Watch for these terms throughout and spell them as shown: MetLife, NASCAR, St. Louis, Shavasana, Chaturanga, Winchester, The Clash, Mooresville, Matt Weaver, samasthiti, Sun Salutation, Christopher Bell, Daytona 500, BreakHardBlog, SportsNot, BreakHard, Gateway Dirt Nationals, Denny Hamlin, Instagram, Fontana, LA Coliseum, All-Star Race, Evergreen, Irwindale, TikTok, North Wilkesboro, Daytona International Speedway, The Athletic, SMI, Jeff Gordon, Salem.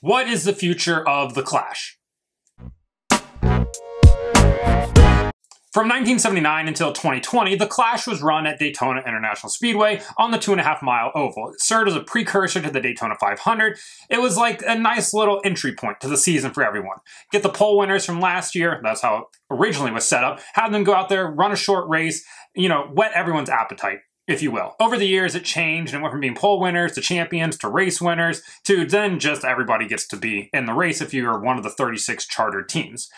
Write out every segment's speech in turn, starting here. What is the future of The Clash? From 1979 until 2020, The Clash was run at Daytona International Speedway on the 2.5-mile oval. It served as a precursor to the Daytona 500. It was like a nice little entry point to the season for everyone. Get the pole winners from last year, that's how it originally was set up, have them go out there, run a short race, you know, whet everyone's appetite, if you will. Over the years, it changed and it went from being pole winners to champions to race winners to then just everybody gets to be in the race if you're one of the 36 chartered teams.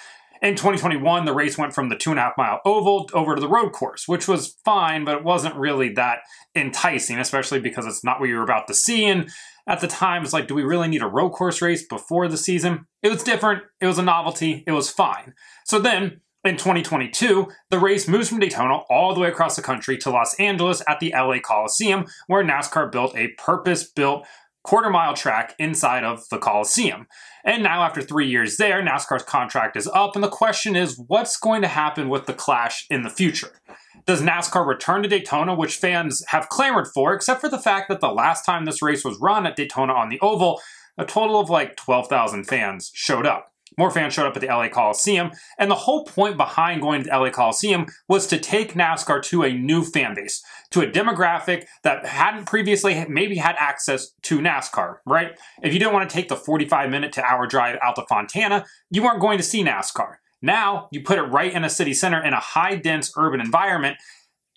In 2021, the race went from the 2.5-mile oval over to the road course, which was fine, but it wasn't really that enticing, especially because it's not what you were about to see. And at the time, it's like, do we really need a road course race before the season? It was different. It was a novelty. It was fine. So then, in 2022, the race moves from Daytona all the way across the country to Los Angeles at the LA Coliseum, where NASCAR built a purpose-built quarter-mile track inside of the Coliseum. And now, after 3 years there, NASCAR's contract is up, and the question is, what's going to happen with The Clash in the future? Does NASCAR return to Daytona, which fans have clamored for, except for the fact that the last time this race was run at Daytona on the oval, a total of like 12,000 fans showed up. More fans showed up at the LA Coliseum, and the whole point behind going to the LA Coliseum was to take NASCAR to a new fan base, to a demographic that hadn't previously maybe had access to NASCAR, right? If you didn't want to take the 45-minute to hour drive out to Fontana, you weren't going to see NASCAR. Now, you put it right in a city center in a high-dense urban environment,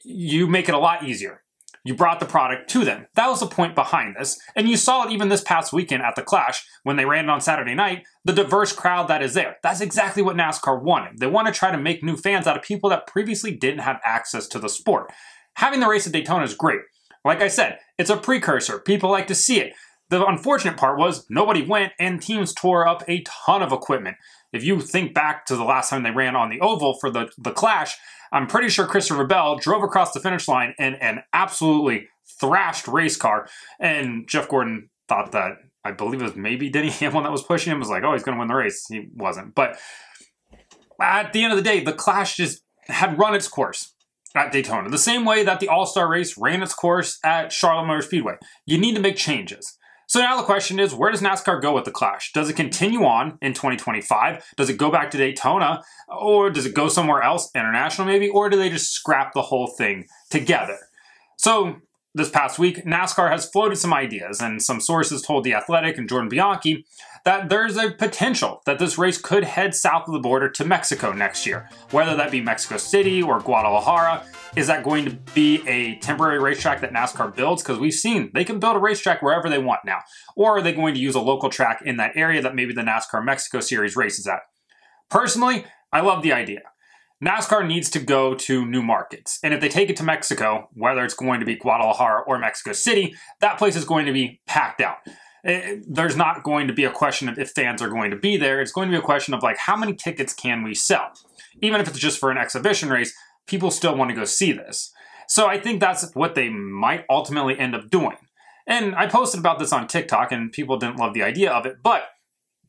you make it a lot easier. You brought the product to them. That was the point behind this. And you saw it even this past weekend at The Clash when they ran it on Saturday night, the diverse crowd that is there. That's exactly what NASCAR wanted. They want to try to make new fans out of people that previously didn't have access to the sport. Having the race at Daytona is great. Like I said, it's a precursor. People like to see it. The unfortunate part was nobody went and teams tore up a ton of equipment. If you think back to the last time they ran on the oval for the Clash, I'm pretty sure Christopher Bell drove across the finish line in an absolutely thrashed race car. And Jeff Gordon thought that, I believe it was maybe Denny Hamlin that was pushing him, was like, oh, he's going to win the race. He wasn't. But at the end of the day, the Clash just had run its course at Daytona, the same way that the All-Star Race ran its course at Charlotte Motor Speedway. You need to make changes. So now the question is, where does NASCAR go with The Clash? Does it continue on in 2025? Does it go back to Daytona? Or does it go somewhere else, international maybe? Or do they just scrap the whole thing together? So this past week, NASCAR has floated some ideas, and some sources told The Athletic and Jordan Bianchi that there's a potential that this race could head south of the border to Mexico next year. Whether that be Mexico City or Guadalajara, is that going to be a temporary racetrack that NASCAR builds? Because we've seen they can build a racetrack wherever they want now. Or are they going to use a local track in that area that maybe the NASCAR Mexico Series races at? Personally, I love the idea. NASCAR needs to go to new markets. And if they take it to Mexico, whether it's going to be Guadalajara or Mexico City, that place is going to be packed out. There's not going to be a question of if fans are going to be there. It's going to be a question of like, how many tickets can we sell? Even if it's just for an exhibition race, people still want to go see this. So I think that's what they might ultimately end up doing. And I posted about this on TikTok and people didn't love the idea of it, but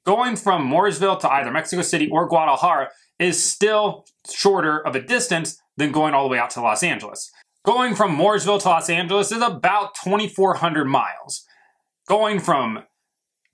going from Mooresville to either Mexico City or Guadalajara is still shorter of a distance than going all the way out to Los Angeles. Going from Mooresville to Los Angeles is about 2,400 miles. Going from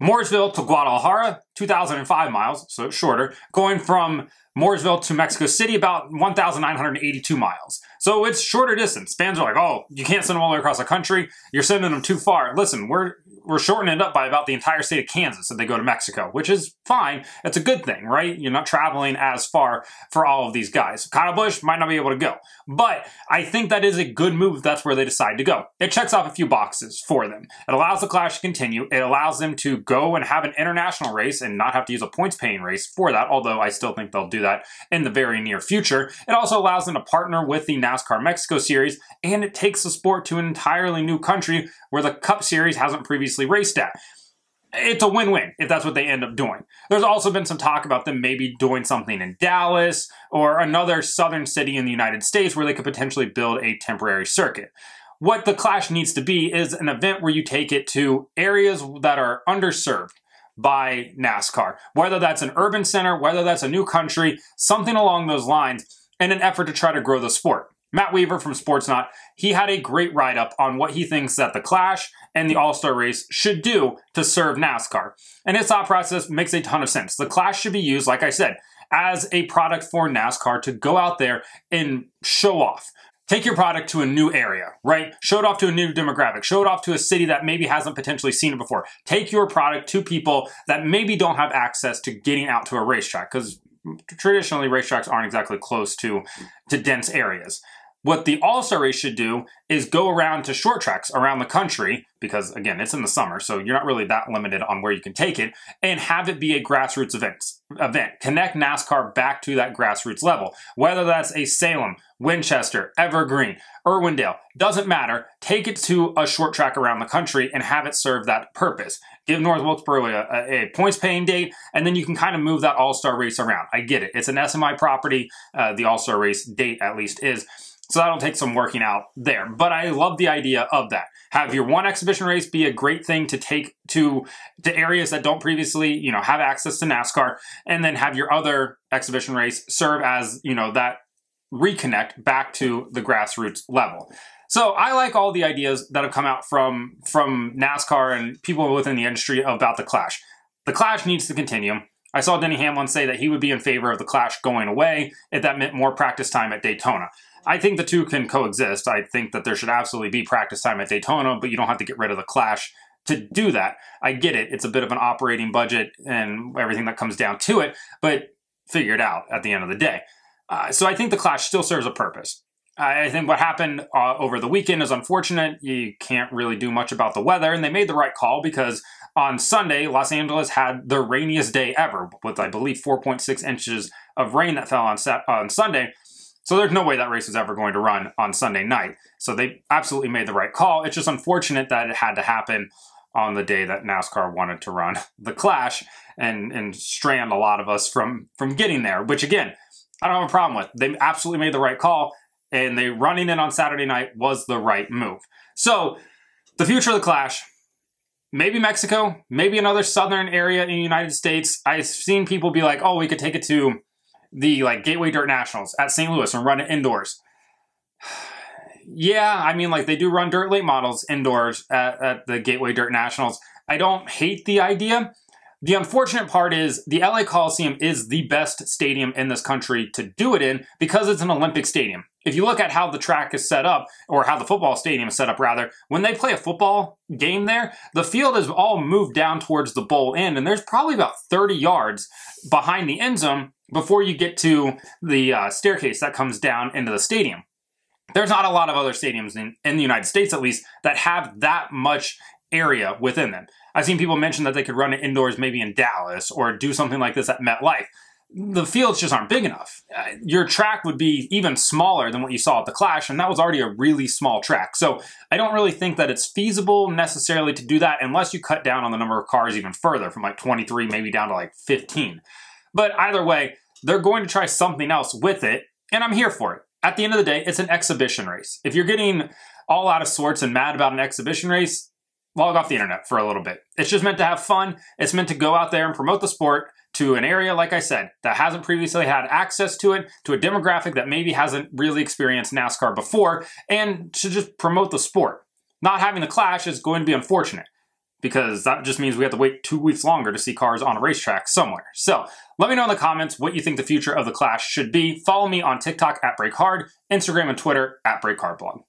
Mooresville to Guadalajara, 2,005 miles, so it's shorter. Going from Mooresville to Mexico City, about 1,982 miles. So it's shorter distance. Fans are like, oh, you can't send them all the way across the country. You're sending them too far. Listen, we're shortening it up by about the entire state of Kansas if they go to Mexico, which is fine. It's a good thing, right? You're not traveling as far for all of these guys. Kyle Busch might not be able to go, but I think that is a good move if that's where they decide to go. It checks off a few boxes for them. It allows the Clash to continue. It allows them to go and have an international race and not have to use a points-paying race for that, although I still think they'll do that in the very near future. It also allows them to partner with the NASCAR Mexico Series, and it takes the sport to an entirely new country where the Cup Series hasn't previously raced at. It's a win-win if that's what they end up doing. There's also been some talk about them maybe doing something in Dallas or another southern city in the United States where they could potentially build a temporary circuit. What the Clash needs to be is an event where you take it to areas that are underserved by NASCAR, whether that's an urban center, whether that's a new country, something along those lines, in an effort to try to grow the sport. Matt Weaver from SportsNot, he had a great write-up on what he thinks that the Clash and the All-Star Race should do to serve NASCAR. And his thought process makes a ton of sense. The Clash should be used, like I said, as a product for NASCAR to go out there and show off. Take your product to a new area, right? Show it off to a new demographic. Show it off to a city that maybe hasn't potentially seen it before. Take your product to people that maybe don't have access to getting out to a racetrack, because traditionally racetracks aren't exactly close to dense areas. What the All-Star Race should do is go around to short tracks around the country, because again, it's in the summer, so you're not really that limited on where you can take it, and have it be a grassroots event. Connect NASCAR back to that grassroots level. Whether that's a Salem, Winchester, Evergreen, Irwindale, doesn't matter. Take it to a short track around the country and have it serve that purpose. Give North Wilkesboro a points paying date, and then you can kind of move that All-Star Race around. I get it. It's an SMI property. The All-Star Race date at least is. So that'll take some working out there. But I love the idea of that. Have your one exhibition race be a great thing to take to areas that don't previously, you know, have access to NASCAR, and then have your other exhibition race serve as, you know, that reconnect back to the grassroots level. So I like all the ideas that have come out from NASCAR and people within the industry about the Clash. The Clash needs to continue. I saw Denny Hamlin say that he would be in favor of the Clash going away if that meant more practice time at Daytona. I think the two can coexist. I think that there should absolutely be practice time at Daytona, but you don't have to get rid of the Clash to do that. I get it. It's a bit of an operating budget and everything that comes down to it, but figure it out at the end of the day. So I think the Clash still serves a purpose. I think what happened over the weekend is unfortunate. You can't really do much about the weather, and they made the right call because on Sunday, Los Angeles had the rainiest day ever with, I believe, 4.6 inches of rain that fell on Sunday. So there's no way that race was ever going to run on Sunday night. So they absolutely made the right call. It's just unfortunate that it had to happen on the day that NASCAR wanted to run the Clash and strand a lot of us from getting there, which again, I don't have a problem with. They absolutely made the right call, and they running it on Saturday night was the right move. So the future of the Clash, maybe Mexico, maybe another southern area in the United States. I've seen people be like, oh, we could take it to the Gateway Dirt Nationals at St. Louis and run it indoors. Yeah, I mean, like, they do run dirt late models indoors at the Gateway Dirt Nationals. I don't hate the idea. The unfortunate part is the LA Coliseum is the best stadium in this country to do it in because it's an Olympic stadium. If you look at how the track is set up, or how the football stadium is set up rather, when they play a football game there, the field is all moved down towards the bowl end, and there's probably about 30 yards behind the end zone before you get to the staircase that comes down into the stadium. There's not a lot of other stadiums in the United States, at least, that have that much area within them. I've seen people mention that they could run it indoors maybe in Dallas or do something like this at MetLife. The fields just aren't big enough. Your track would be even smaller than what you saw at the Clash, and that was already a really small track. So I don't really think that it's feasible necessarily to do that unless you cut down on the number of cars even further, from like 23 maybe down to like 15. But either way, they're going to try something else with it, and I'm here for it. At the end of the day, it's an exhibition race. If you're getting all out of sorts and mad about an exhibition race, log off the internet for a little bit. It's just meant to have fun. It's meant to go out there and promote the sport to an area, like I said, that hasn't previously had access to it, to a demographic that maybe hasn't really experienced NASCAR before, and to just promote the sport. Not having the Clash is going to be unfortunate, because that just means we have to wait 2 weeks longer to see cars on a racetrack somewhere. So let me know in the comments what you think the future of the Clash should be. Follow me on TikTok at BreakHard, Instagram and Twitter at BreakHardBlog.